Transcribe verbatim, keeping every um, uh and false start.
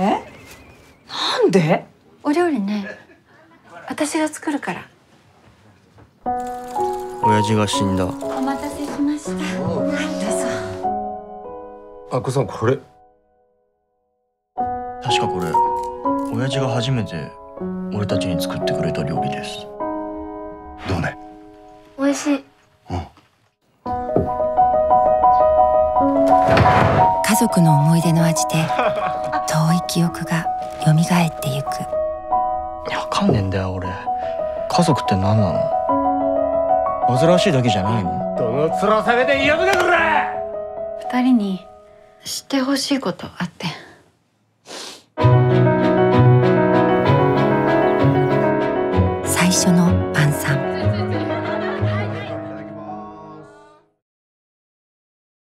えなんでお料理ね、私が作るから。親父が死んだ。お待たせしました。はい、どうぞ。あっこさん、これ確かこれ親父が初めて俺たちに作ってくれた料理です。どうね、おいしい。うん、家族の思い出の味で遠い記憶が蘇ってゆく。わかんねえんだよ俺、家族って何なの。煩わしいだけじゃないの。どの面下げて呼ぶなこら。二人に知ってほしいことあって。